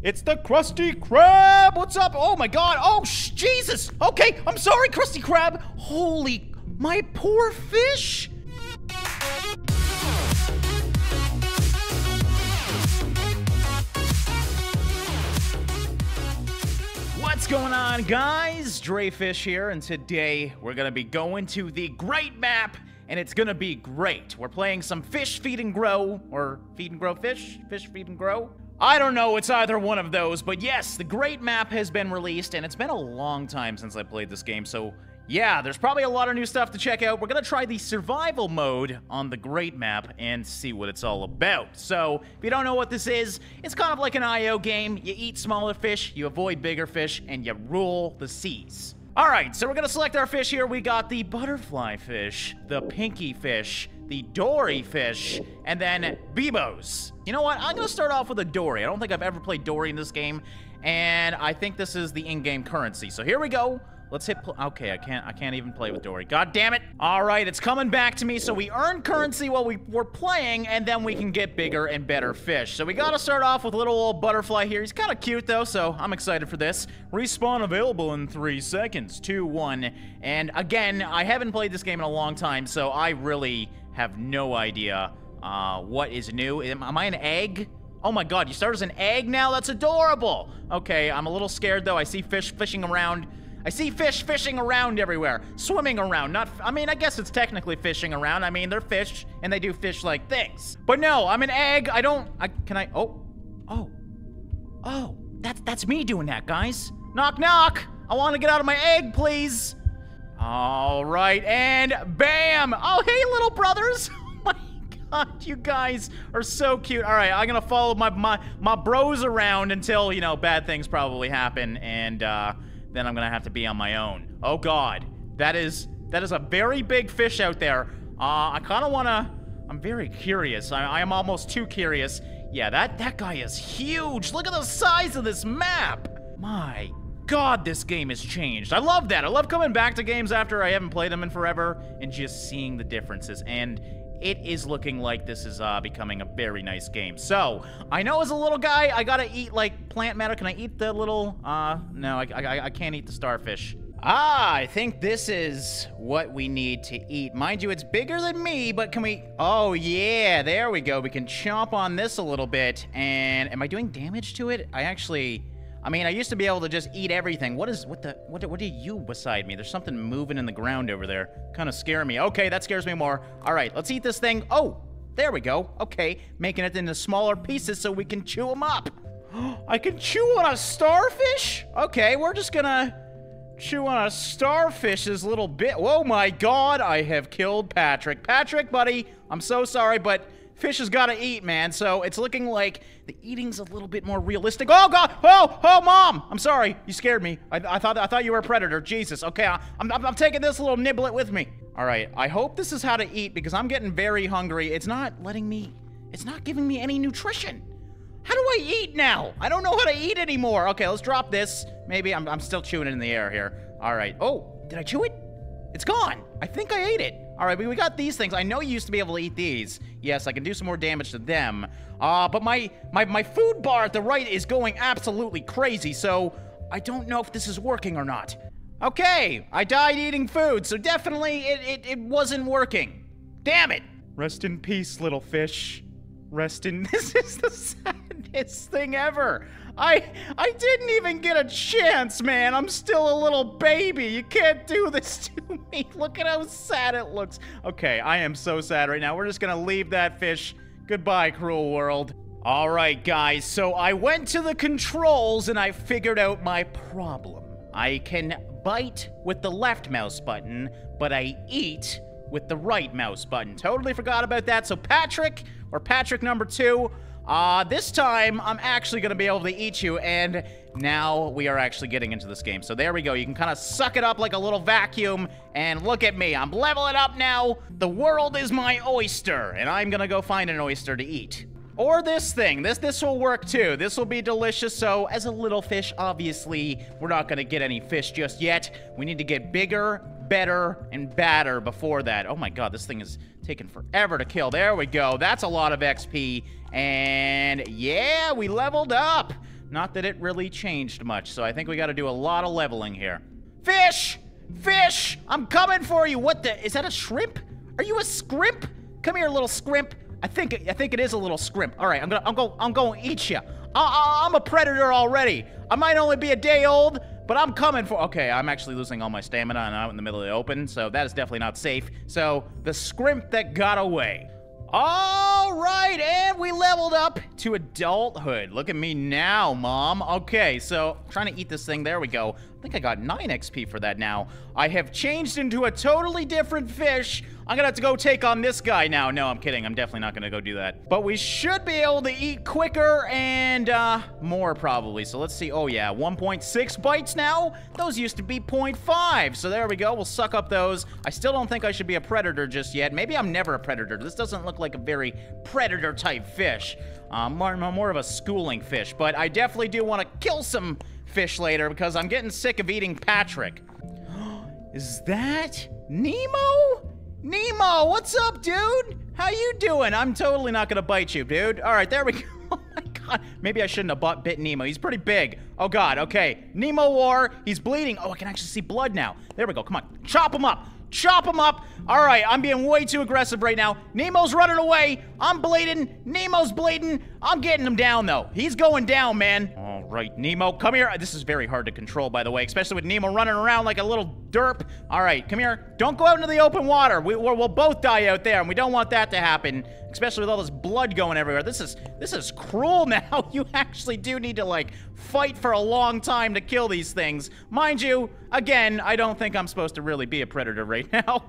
It's the Krusty Krab! What's up? Oh my god! Oh, Jesus! Okay, I'm sorry, Krusty Krab! Holy... my poor fish! What's going on, guys? Dreyfish here, and today we're gonna be going to the Great Map, and it's gonna be great. We're playing some Fish, Feed, and Grow, or Feed and Grow Fish? Fish, Feed, and Grow? I don't know, it's either one of those, but yes, the Great Map has been released, and it's been a long time since I played this game, so yeah, there's probably a lot of new stuff to check out. We're gonna try the survival mode on the Great Map and see what it's all about. So, if you don't know what this is, it's kind of like an IO game. You eat smaller fish, you avoid bigger fish, and you rule the seas. Alright, so we're gonna select our fish here. We got the butterfly fish, the pinky fish, the Dory fish, and then Bebos. You know what? I'm gonna start off with a Dory. I don't think I've ever played Dory in this game, and I think this is the in-game currency. So here we go. Let's hit play. Okay, I can't even play with Dory. God damn it. All right, it's coming back to me. So we earn currency while we're playing, and then we can get bigger and better fish. So we gotta start off with little old butterfly here. He's kind of cute though, so I'm excited for this. Respawn available in 3 seconds, 2, 1. And again, I haven't played this game in a long time, so I really have no idea what is new. Am I an egg? Oh my God, you start as an egg now? That's adorable. Okay, I'm a little scared though. I see fish fishing around. I see fish fishing around everywhere, swimming around, not, I mean, I guess it's technically fishing around. I mean, they're fish, and they do fish-like things. But no, I'm an egg, oh, that's me doing that, guys. Knock, knock, I wanna get out of my egg, please. All right, and bam! Oh, hey, little brothers. You guys are so cute. All right, I'm gonna follow my bros around until, you know, bad things probably happen, and then I'm gonna have to be on my own. Oh God, that is a very big fish out there. I kinda wanna, I'm very curious. I am almost too curious. Yeah, that guy is huge. Look at the size of this map. My God, this game has changed. I love that. I love coming back to games after I haven't played them in forever and just seeing the differences. And it is looking like this is becoming a very nice game. So, I know as a little guy, I gotta eat, like, plant matter. Can I eat the little, no, I can't eat the starfish. Ah, I think this is what we need to eat. Mind you, it's bigger than me, but can we, oh yeah, there we go. We can chomp on this a little bit, and am I doing damage to it? I mean, I used to be able to just eat everything. What do you beside me? There's something moving in the ground over there. Kind of scare me. Okay, that scares me more. All right, let's eat this thing. Oh, there we go. Okay, making it into smaller pieces so we can chew them up. I can chew on a starfish? Okay, we're just gonna chew on a starfish's little bit. Oh my God, I have killed Patrick. Patrick, buddy, I'm so sorry, but fish has got to eat, man, so it's looking like the eating's a little bit more realistic. Oh, God! Oh! Oh, Mom! I'm sorry. You scared me. I thought you were a predator. Jesus. Okay, I'm taking this little niblet with me. All right, I hope this is how to eat because I'm getting very hungry. It's not letting me... it's not giving me any nutrition. How do I eat now? I don't know how to eat anymore. Okay, let's drop this. Maybe I'm still chewing it in the air here. All right. Oh, did I chew it? It's gone. I think I ate it. All right, we got these things. I know you used to be able to eat these. Yes, I can do some more damage to them. But my food bar at the right is going absolutely crazy, so I don't know if this is working or not. Okay, I died eating food, so definitely it wasn't working. Damn it. Rest in peace, little fish. Rest in... This is the saddest thing ever. I didn't even get a chance, man. I'm still a little baby. You can't do this to me. Look at how sad it looks. Okay, I am so sad right now. We're just gonna leave that fish. Goodbye, cruel world. All right, guys, so I went to the controls and I figured out my problem. I can bite with the left mouse button, but I eat with the right mouse button. Totally forgot about that. So Patrick, or Patrick number 2, this time, I'm actually gonna be able to eat you, and now we are actually getting into this game. So there we go. You can kind of suck it up like a little vacuum, and look at me. I'm leveling up now. The world is my oyster, and I'm gonna go find an oyster to eat. Or this thing. This will work, too. This will be delicious, so as a little fish, obviously, we're not gonna get any fish just yet. We need to get bigger, better, and badder before that. Oh my God, this thing is taking forever to kill. There we go. That's a lot of XP. And yeah, we leveled up. Not that it really changed much, so I think we gotta do a lot of leveling here. Fish! Fish! I'm coming for you! What the? Is that a shrimp? Are you a scrimp? Come here, little scrimp. I think it is a little scrimp. All right, I'm gonna eat you. I'm a predator already. I might only be a day old, but I'm coming for. Okay, I'm actually losing all my stamina and I'm out in the middle of the open, so that is definitely not safe. So the scrimp that got away. All right, and we leveled up to adulthood. Look at me now, Mom. Okay, so I'm trying to eat this thing. There we go. I think I got 9 XP for that now. I have changed into a totally different fish. I'm gonna have to go take on this guy now. No, I'm kidding. I'm definitely not gonna go do that. But we should be able to eat quicker and more probably. So let's see. Oh yeah, 1.6 bites now. Those used to be 0.5. So there we go. We'll suck up those. I still don't think I should be a predator just yet. Maybe I'm never a predator. This doesn't look like a very predator type fish. More of a schooling fish. But I definitely do want to kill some fish later because I'm getting sick of eating Patrick. Is that Nemo? Nemo, what's up, dude? How you doing? I'm totally not gonna bite you, dude. All right, there we go. Oh my God. Maybe I shouldn't have bit Nemo. He's pretty big. Oh God, okay. Nemo war, he's bleeding. Oh, I can actually see blood now. There we go, come on. Chop him up, chop him up. All right, I'm being way too aggressive right now. Nemo's running away. I'm bleeding, Nemo's bleeding. I'm getting him down though. He's going down, man. All right, Nemo, come here. This is very hard to control, by the way, especially with Nemo running around like a little derp. All right, come here. Don't go out into the open water. We'll both die out there, and we don't want that to happen, especially with all this blood going everywhere. This is cruel now. You actually do need to, like, fight for a long time to kill these things. Mind you, again, I don't think I'm supposed to really be a predator right now.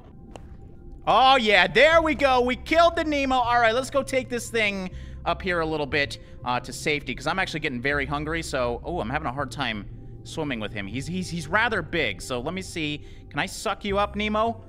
Oh, yeah, there we go. We killed the Nemo. All right, let's go take this thing up here a little bit to safety, because I'm actually getting very hungry. So, oh, I'm having a hard time swimming with him. He's rather big. So let me see. Can I suck you up, Nemo?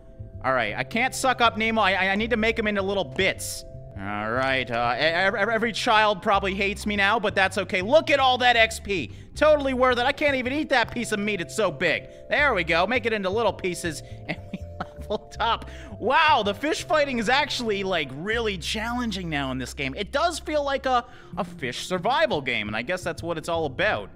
All right, I can't suck up Nemo. I need to make him into little bits. All right, every child probably hates me now, but that's okay. Look at all that XP. Totally worth it. I can't even eat that piece of meat. It's so big. There we go. Make it into little pieces, and we leveled up. Wow, the fish fighting is actually, like, really challenging now in this game. It does feel like a fish survival game, and I guess that's what it's all about.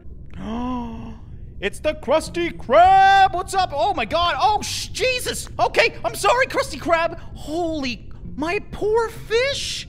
It's the Krusty Krab! What's up? Oh my God! Oh, Jesus! Okay, I'm sorry, Krusty Krab! Holy, my poor fish!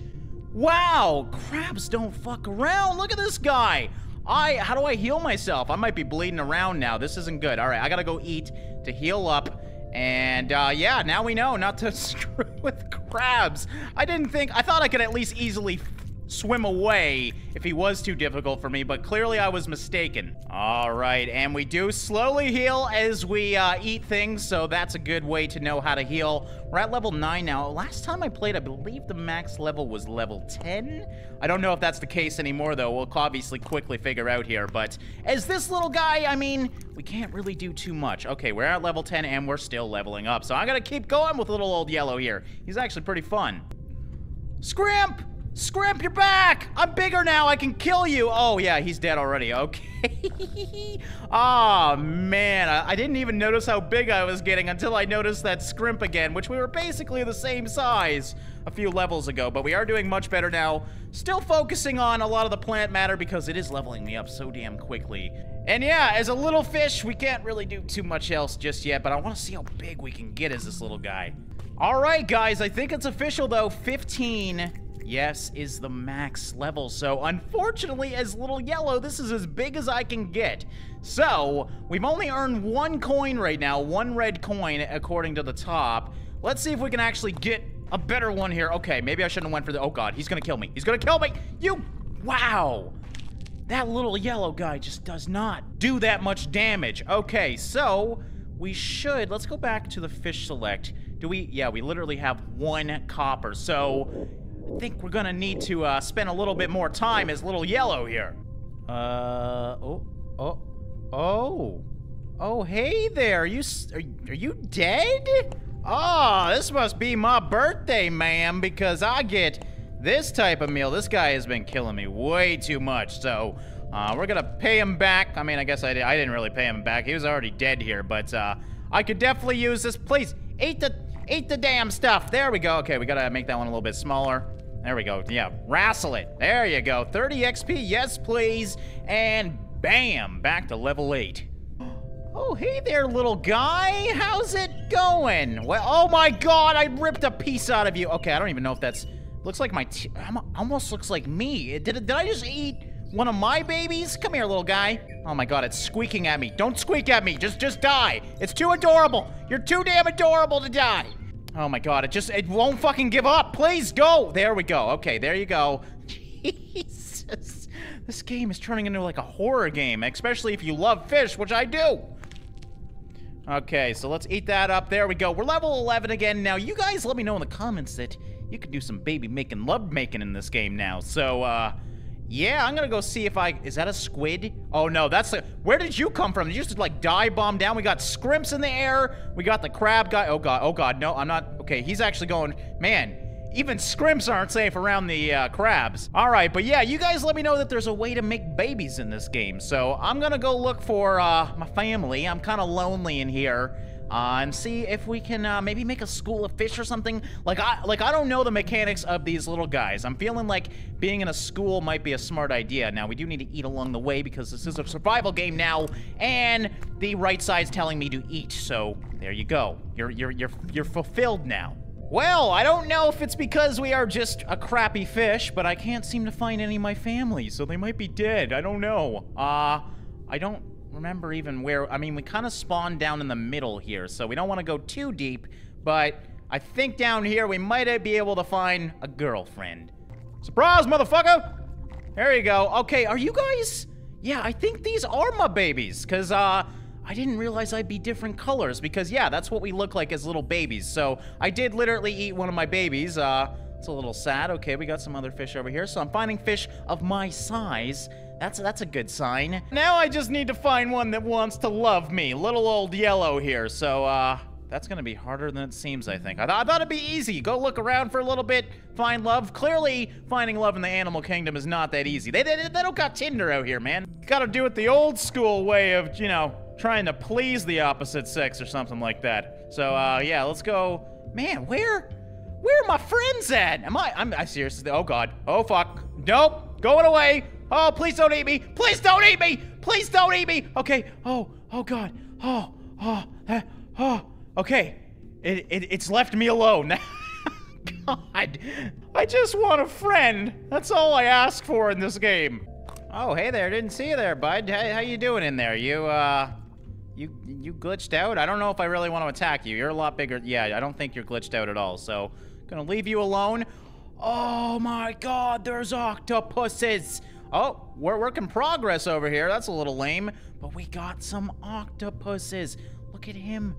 Wow, crabs don't fuck around! Look at this guy! How do I heal myself? I might be bleeding around now. This isn't good. Alright, I gotta go eat to heal up. And, yeah, now we know not to screw with crabs. I thought I could at least easily swim away if he was too difficult for me, but clearly I was mistaken. All right, and we do slowly heal as we eat things, so that's a good way to know how to heal. We're at level 9 now. Last time I played, I believe the max level was level 10. I don't know if that's the case anymore, though. We'll obviously quickly figure out here, but as this little guy, I mean, we can't really do too much. Okay, we're at level 10, and we're still leveling up, so I'm gonna keep going with little old yellow here. He's actually pretty fun. Scrimp! Scrimp, you're back! I'm bigger now, I can kill you! Oh yeah, he's dead already, okay. Oh man, I didn't even notice how big I was getting until I noticed that Scrimp again, which we were basically the same size a few levels ago, but we are doing much better now. Still focusing on a lot of the plant matter because it is leveling me up so damn quickly. And yeah, as a little fish, we can't really do too much else just yet, but I wanna see how big we can get as this little guy. All right guys, I think it's official though, 15. Yes, is the max level. So unfortunately, as little yellow, this is as big as I can get. So we've only earned 1 coin right now, 1 red coin according to the top. Let's see if we can actually get a better one here. Okay, maybe I shouldn't have went for the, oh God, he's gonna kill me. He's gonna kill me, you, wow. That little yellow guy just does not do that much damage. Okay, so we should, let's go back to the fish select. Do we, yeah, we literally have 1 copper, so I think we're gonna need to spend a little bit more time as little yellow here. Oh, hey there, are you dead? Oh, this must be my birthday, ma'am, because I get this type of meal. This guy has been killing me way too much, so we're gonna pay him back. I mean, I guess I didn't really pay him back. He was already dead here, but I could definitely use this. Please, eat the damn stuff. There we go. Okay, we gotta make that one a little bit smaller. There we go. Yeah, wrestle it. There you go. 30 XP, yes please. And Bam! Back to level 8. Oh, hey there, little guy. How's it going? Well, oh my god, I ripped a piece out of you. Okay, I don't even know if that's... Looks like my... almost looks like me. Did I just eat one of my babies? Come here, little guy. Oh my god, it's squeaking at me. Don't squeak at me. Just die. It's too adorable. You're too damn adorable to die. Oh my god, it won't fucking give up. Please go. There we go. Okay, there you go. Jesus. This game is turning into like a horror game, especially if you love fish, which I do. Okay, so let's eat that up. There we go. We're level 11 again. Now, you guys let me know in the comments that you could do some baby-making, love-making in this game now. So, yeah, I'm gonna go see if I... Is that a squid? Oh, no, that's a... Where did you come from? Did you just, like, dive bomb down? We got scrimps in the air. We got the crab guy. Oh, God, no, I'm not... Okay, he's actually going... Man, even scrimps aren't safe around the crabs. All right, but, yeah, you guys let me know that there's a way to make babies in this game. So I'm gonna go look for my family. I'm kind of lonely in here. And see if we can maybe make a school of fish or something. Like I don't know the mechanics of these little guys. I'm feeling like being in a school might be a smart idea. Now, we do need to eat along the way because this is a survival game now, and the right side's telling me to eat. So there you go. You're fulfilled now. Well, I don't know if it's because we are just a crappy fish, but I can't seem to find any of my family, so they might be dead. I don't know. I don't remember even where. I mean, we kind of spawned down in the middle here, so we don't want to go too deep, but I think down here we might be able to find a girlfriend. Surprise, motherfucker! There you go. Okay, are you guys... Yeah, I think these are my babies, because, I didn't realize I'd be different colors, because, yeah, that's what we look like as little babies, so I did literally eat one of my babies. It's a little sad. Okay, we got some other fish over here, so I'm finding fish of my size. That's a good sign. Now I just need to find one that wants to love me. Little old yellow here. So, that's gonna be harder than it seems, I think. I thought it'd be easy. Go look around for a little bit, find love. Clearly, finding love in the animal kingdom is not that easy. They don't got Tinder out here, man. Gotta do it the old school way of, you know, trying to please the opposite sex or something like that. So, yeah, let's go. Man, where are my friends at? I seriously, oh God. Oh, fuck. Nope, going away. Oh, please don't eat me! Please don't eat me! Please don't eat me! Okay. Oh God. Oh. Okay. It's left me alone. God. I just want a friend. That's all I ask for in this game. Oh, hey there. Didn't see you there, bud. How you doing in there? You glitched out? I don't know if I really want to attack you. You're a lot bigger. Yeah, I don't think you're glitched out at all. So, gonna leave you alone. Oh my God, there's octopuses. Oh, we're working progress over here. That's a little lame, but we got some octopuses. Look at him.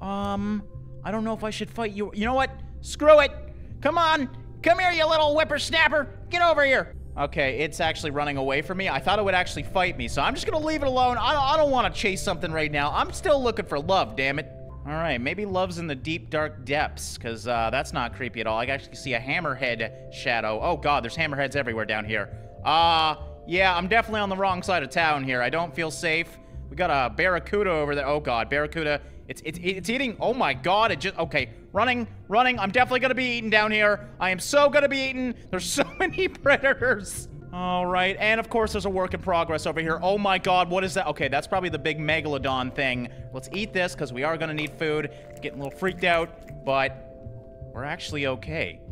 I don't know if I should fight you. You know what? Screw it. Come on. Come here, you little whippersnapper. Get over here. Okay, it's actually running away from me. I thought it would actually fight me, so I'm just going to leave it alone. I don't want to chase something right now. I'm still looking for love, damn it. All right, maybe love's in the deep, dark depths, because that's not creepy at all. I actually see a hammerhead shadow. Oh, God, there's hammerheads everywhere down here. Yeah, I'm definitely on the wrong side of town here. I don't feel safe. We got a barracuda over there. Oh, God, barracuda. It's eating. Oh, my God. It just, okay, running. I'm definitely going to be eaten down here. I am so going to be eaten. There's so many predators. All right, and of course, there's a work in progress over here. Oh my God, what is that? Okay, that's probably the big megalodon thing. Let's eat this, because we are gonna need food. Getting a little freaked out, but we're actually okay.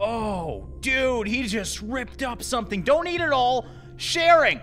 Oh, dude, he just ripped up something. Don't eat it all. Sharing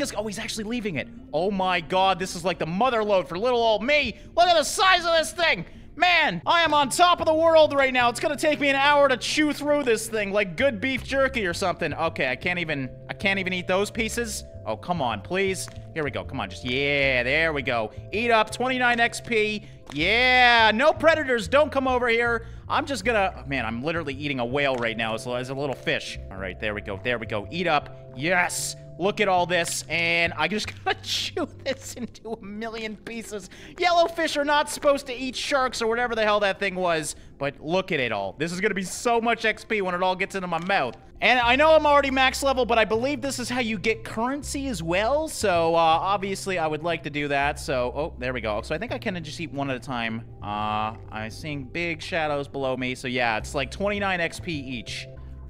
is, oh, he's actually leaving it. Oh my God, this is like the mother load for little old me. Look at the size of this thing. Man, I am on top of the world right now. It's gonna take me an hour to chew through this thing like good beef jerky or something. Okay, I can't even eat those pieces. Oh, come on, please. Here we go, come on, just, yeah, there we go. Eat up, 29 XP. Yeah, no predators, don't come over here. I'm just gonna, man, I'm literally eating a whale right now as a little fish. All right, there we go. Eat up, yes. Look at all this, and I just gotta chew this into a million pieces. Yellowfish are not supposed to eat sharks or whatever the hell that thing was, but look at it all. This is gonna be so much XP when it all gets into my mouth. And I know I'm already max level, but I believe this is how you get currency as well, so obviously I would like to do that, so, oh, there we go. So I think I can just eat one at a time. I'm seeing big shadows below me, so yeah, it's like 29 XP each.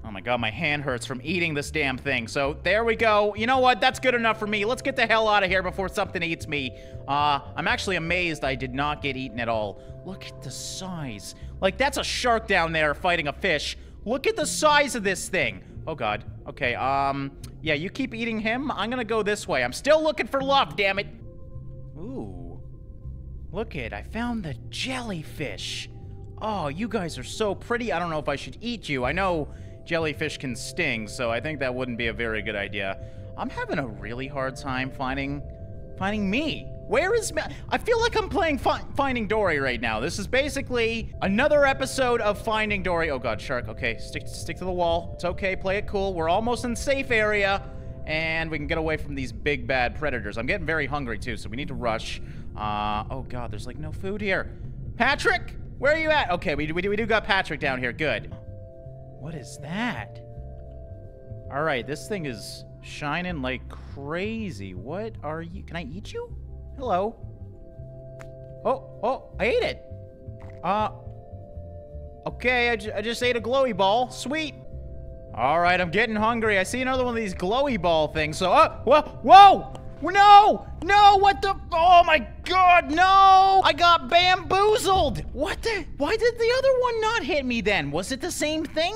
Oh my god, my hand hurts from eating this damn thing. So there we go. You know what? That's good enough for me. Let's get the hell out of here before something eats me. I'm actually amazed I did not get eaten at all. Look at the size. Like, that's a shark down there fighting a fish. Look at the size of this thing. Oh god. Okay, yeah, you keep eating him. I'm gonna go this way. I'm still looking for love, damn it. Ooh. Look it, I found the jellyfish. Oh, you guys are so pretty. I don't know if I should eat you. I know jellyfish can sting, so I think that wouldn't be a very good idea. I'm having a really hard time finding me. Where is me? I feel like I'm playing Finding Dory right now. This is basically another episode of Finding Dory. Oh god, shark. Okay, stick to the wall. It's okay, play it cool. We're almost in safe area, and we can get away from these big bad predators. I'm getting very hungry too, so we need to rush. Oh god, there's like no food here. Patrick, where are you at? Okay, we do got Patrick down here. Good. What is that? All right, this thing is shining like crazy. What are you? Can I eat you? Hello. Oh, I ate it. Okay, I just ate a glowy ball. Sweet. All right, I'm getting hungry. I see another one of these glowy ball things. So, whoa! No, what the? Oh my god, no! I got bamboozled! What the? Why did the other one not hit me then? Was it the same thing?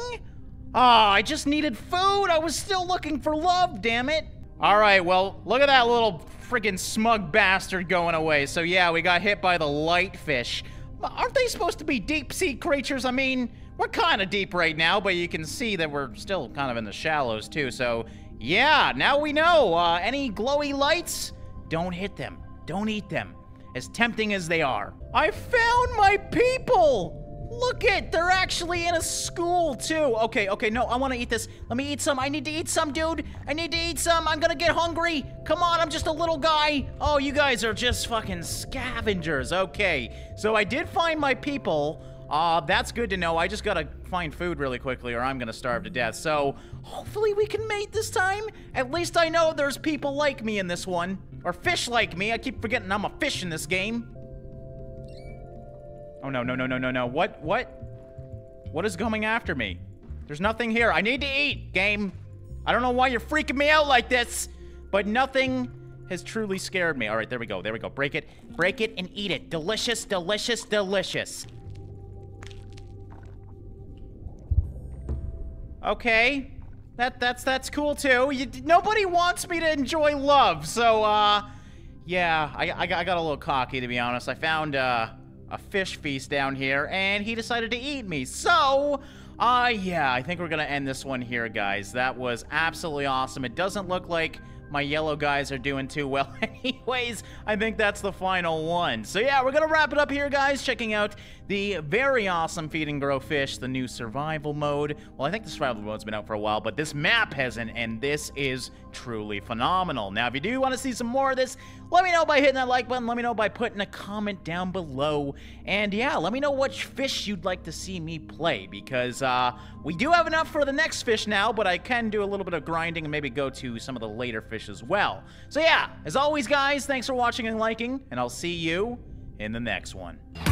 Ah, I just needed food. I was still looking for love, damn it. All right, well, look at that little freaking smug bastard going away. So yeah, we got hit by the light fish. Aren't they supposed to be deep sea creatures? I mean, we're kind of deep right now, but you can see that we're still kind of in the shallows too. So yeah, now we know. Any glowy lights, don't hit them. Don't eat them, as tempting as they are. I found my people. Look it, they're actually in a school too. Okay, no, I wanna eat this. Let me eat some, I need to eat some, dude. I need to eat some, I'm gonna get hungry. Come on, I'm just a little guy. Oh, you guys are just fucking scavengers. Okay, so I did find my people. That's good to know. I just gotta find food really quickly or I'm gonna starve to death. So hopefully we can mate this time. At least I know there's people like me in this one. Or fish like me, I keep forgetting I'm a fish in this game. Oh, no. What is coming after me? There's nothing here. I need to eat, game. I don't know why you're freaking me out like this, but nothing has truly scared me. All right, there we go. Break it and eat it. Delicious. Okay, that's cool too. Nobody wants me to enjoy love, so, yeah, I got a little cocky, to be honest. I found, a fish feast down here, and he decided to eat me. So, yeah, I think we're gonna end this one here, guys. That was absolutely awesome. It doesn't look like my yellow guys are doing too well anyways. I think that's the final one. So yeah, we're gonna wrap it up here, guys, checking out the very awesome Feed and Grow Fish, the new survival mode. Well, I think the survival mode's been out for a while, but this map hasn't, and this is truly phenomenal. Now, if you do want to see some more of this, let me know by hitting that like button. Let me know by putting a comment down below. And yeah, let me know what fish you'd like to see me play, because we do have enough for the next fish now, but I can do a little bit of grinding and maybe go to some of the later fish as well. So yeah, as always, guys, thanks for watching and liking, and I'll see you in the next one.